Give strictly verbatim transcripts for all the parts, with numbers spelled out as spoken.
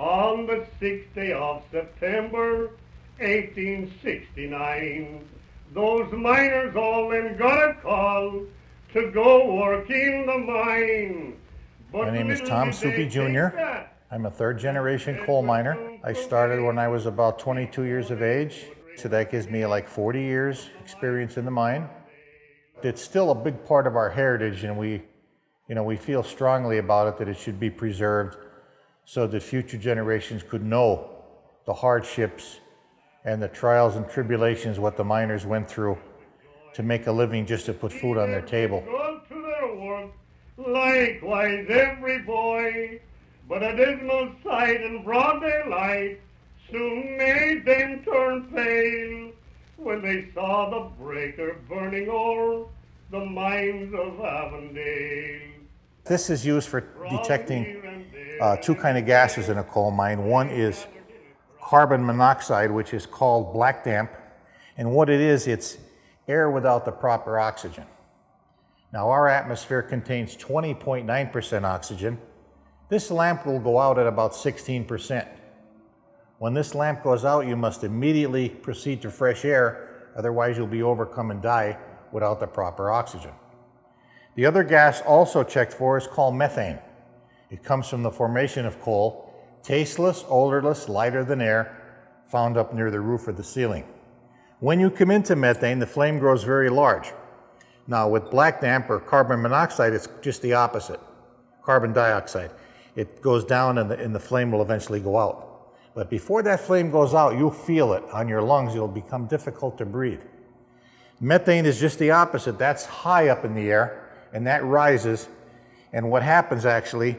on the sixth day of September, eighteen sixty-nine, those miners all then got a call to go work in the mine. But my name is Tom Supey Junior I'm a third-generation coal miner. I started when I was about twenty-two years of age, so that gives me like forty years experience in the mine. It's still a big part of our heritage, and we, you know, we feel strongly about it that it should be preserved so that future generations could know the hardships and the trials and tribulations what the miners went through to make a living just to put food on their table. Go to their work, likewise every boy, but a dismal sight in broad daylight soon made them turn pale when they saw the breaker burning o'er the mines of Avondale. This is used for detecting uh, two kind of gases in a coal mine. One is carbon monoxide, which is called black damp, and what it is, it's air without the proper oxygen. Now, our atmosphere contains twenty point nine percent oxygen. This lamp will go out at about sixteen percent. When this lamp goes out, you must immediately proceed to fresh air, otherwise you'll be overcome and die without the proper oxygen. The other gas also checked for is called methane. It comes from the formation of coal, tasteless, odorless, lighter than air, found up near the roof or the ceiling. When you come into methane, the flame grows very large. Now, with black damp or carbon monoxide, it's just the opposite, carbon dioxide. It goes down and the, and the flame will eventually go out. But before that flame goes out, you'll feel it on your lungs. It'll become difficult to breathe. Methane is just the opposite. That's high up in the air, and that rises. And what happens actually,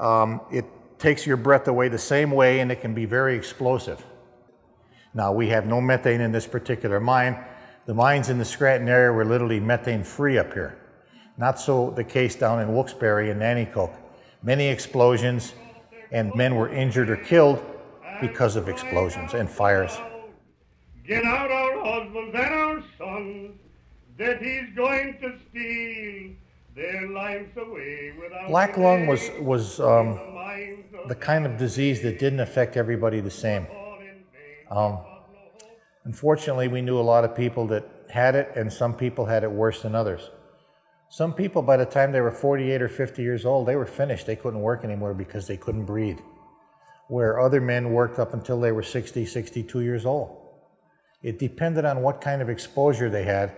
um, it takes your breath away the same way, and it can be very explosive. Now, we have no methane in this particular mine. The mines in the Scranton area were literally methane free up here. Not so the case down in Wilkes-Barre and Nanticoke. Many explosions, and men were injured or killed because of explosions and fires. Get out our husbands and our sons, that he's going to steal their lives away. Black lung was, was um, the kind of disease that didn't affect everybody the same. Um, unfortunately, we knew a lot of people that had it, and some people had it worse than others. Some people, by the time they were forty-eight or fifty years old, they were finished. They couldn't work anymore because they couldn't breathe, where other men worked up until they were sixty, sixty-two years old. It depended on what kind of exposure they had.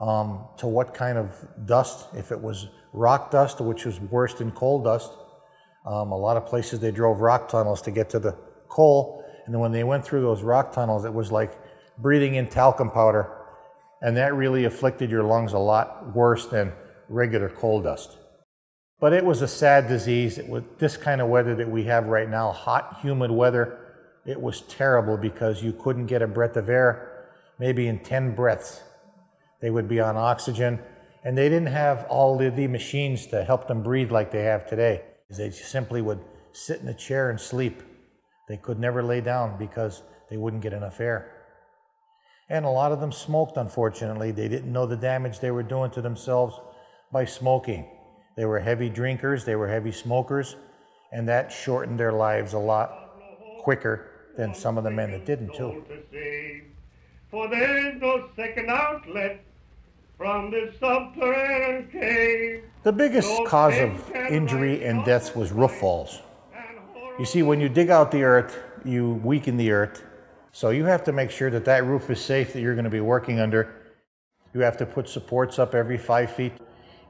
Um, to what kind of dust, if it was rock dust, which was worse than coal dust. Um, a lot of places they drove rock tunnels to get to the coal, and when they went through those rock tunnels, it was like breathing in talcum powder, and that really afflicted your lungs a lot worse than regular coal dust. But it was a sad disease. It was this kind of weather that we have right now, hot, humid weather. It was terrible because you couldn't get a breath of air, maybe in ten breaths. They would be on oxygen, and they didn't have all the, the machines to help them breathe like they have today. They simply would sit in a chair and sleep. They could never lay down because they wouldn't get enough air. And a lot of them smoked, unfortunately. They didn't know the damage they were doing to themselves by smoking. They were heavy drinkers, they were heavy smokers, and that shortened their lives a lot quicker than some of the men that didn't too. For there is no second outlet from this subterranean cave. The biggest cause of injury and deaths was roof falls. You see, when you dig out the earth, you weaken the earth. So you have to make sure that that roof is safe that you're going to be working under. You have to put supports up every five feet.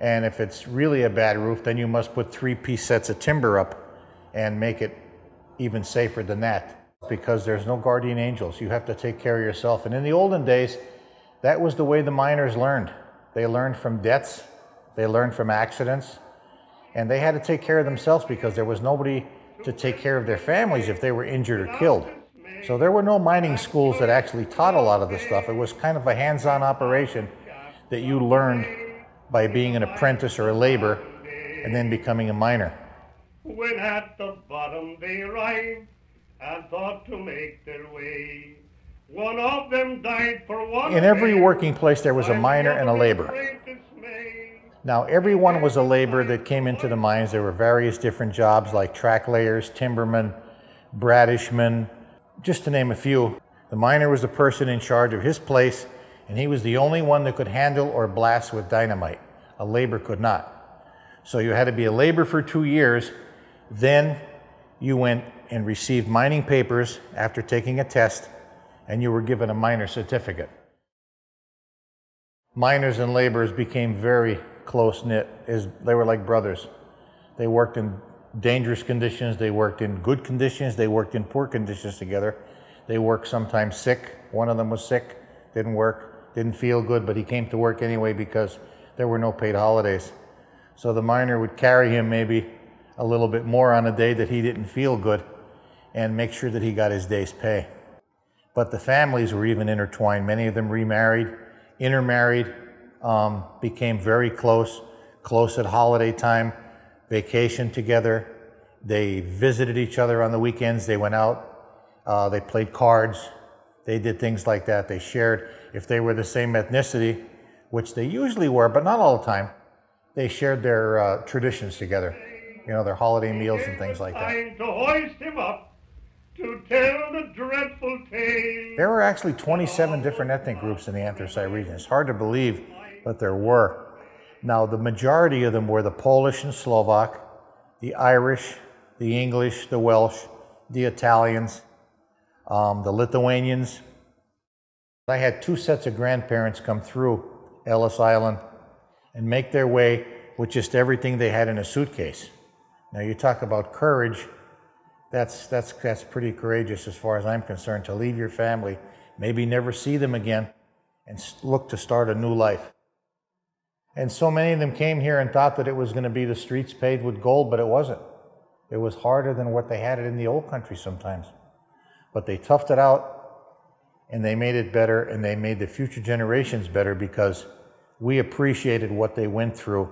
And if it's really a bad roof, then you must put three-piece sets of timber up and make it even safer than that, because there's no guardian angels. You have to take care of yourself. And in the olden days, that was the way the miners learned. They learned from deaths, they learned from accidents, and they had to take care of themselves because there was nobody to take care of their families if they were injured or killed. So there were no mining schools that actually taught a lot of this stuff. It was kind of a hands-on operation that you learned by being an apprentice or a laborer and then becoming a miner. When at the bottom they arrived and thought to make their way, one of them died for one. In every working place there was a miner and a laborer. Now, everyone was a laborer that came into the mines. There were various different jobs like track layers, timbermen, Bradishman, just to name a few. The miner was the person in charge of his place, and he was the only one that could handle or blast with dynamite. A laborer could not. So you had to be a laborer for two years, then you went and received mining papers after taking a test, and you were given a miner certificate. Miners and laborers became very close-knit, as they were like brothers. They worked in dangerous conditions, they worked in good conditions, they worked in poor conditions together. They worked sometimes sick. One of them was sick, didn't work, didn't feel good, but he came to work anyway because there were no paid holidays. So the miner would carry him maybe a little bit more on a day that he didn't feel good and make sure that he got his day's pay. But the families were even intertwined. Many of them remarried, intermarried, um, became very close, close at holiday time, vacation together. They visited each other on the weekends. They went out, uh, they played cards. They did things like that. They shared, if they were the same ethnicity, which they usually were, but not all the time, they shared their uh, traditions together, you know, their holiday meals and things like that. Time to hoist him up, to tell the dreadful tale. There were actually twenty-seven different ethnic groups in the anthracite region. It's hard to believe, but there were. Now, the majority of them were the Polish and Slovak, the Irish, the English, the Welsh, the Italians, um, the Lithuanians. I had two sets of grandparents come through Ellis Island and make their way with just everything they had in a suitcase. Now you talk about courage, that's, that's, that's pretty courageous as far as I'm concerned, to leave your family, maybe never see them again, and look to start a new life. And so many of them came here and thought that it was gonna be the streets paved with gold, but it wasn't. It was harder than what they had it in the old country sometimes. But they toughed it out, and they made it better, and they made the future generations better because we appreciated what they went through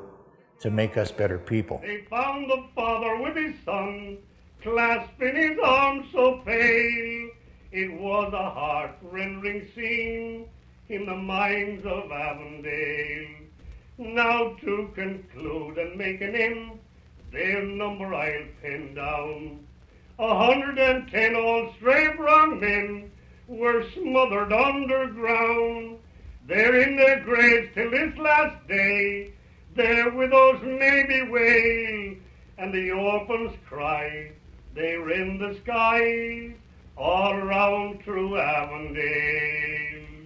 to make us better people. They found the father with his son, clasped in his arms so pale. It was a heart-rending scene in the mines of Avondale. Now to conclude and make an end, their number I'll pin down. A hundred and ten old stray brown men were smothered underground. They're in their graves till this last day, their widows maybe wail, and the orphans cry, they're in the skies, all round through Avondale.